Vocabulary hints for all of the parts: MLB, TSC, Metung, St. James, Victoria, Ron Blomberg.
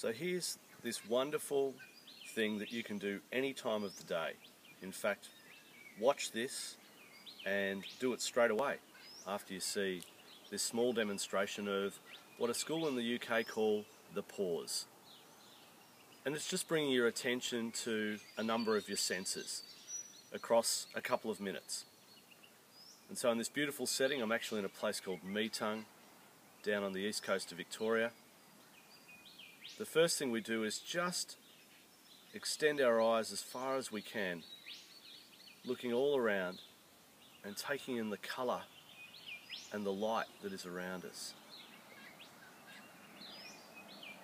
So here's this wonderful thing that you can do any time of the day. In fact, watch this and do it straight away after you see this small demonstration of what a school in the UK call the pause. And it's just bringing your attention to a number of your senses across a couple of minutes. And so in this beautiful setting, I'm actually in a place called Metung, down on the east coast of Victoria. The first thing we do is just extend our eyes as far as we can, looking all around and taking in the colour and the light that is around us.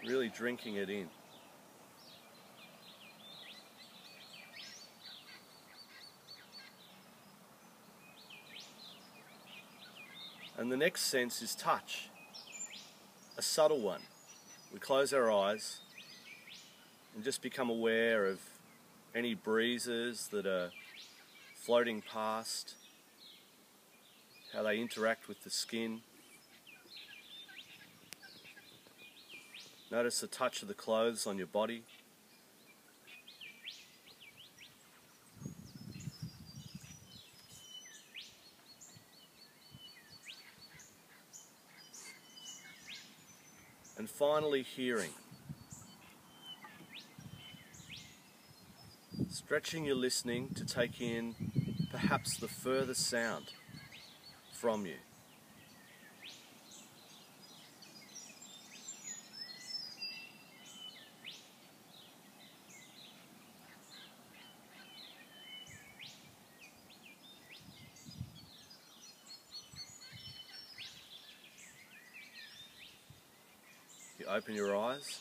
Really drinking it in. And the next sense is touch, a subtle one. We close our eyes and just become aware of any breezes that are floating past, how they interact with the skin. Notice the touch of the clothes on your body. And finally, hearing. Stretching your listening to take in perhaps the furthest sound from you. Open your eyes.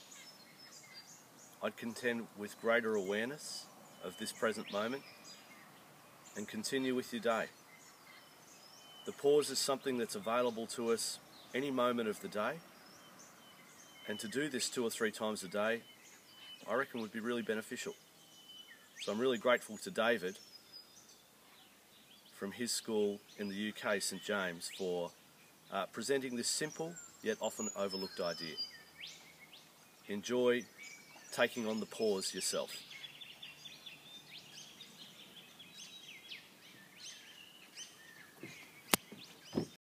I'd contend with greater awareness of this present moment and continue with your day. The pause is something that's available to us any moment of the day, and to do this 2 or 3 times a day I reckon would be really beneficial. So I'm really grateful to David from his school in the UK, St. James, for presenting this simple yet often overlooked idea. Enjoy taking on the pause yourself.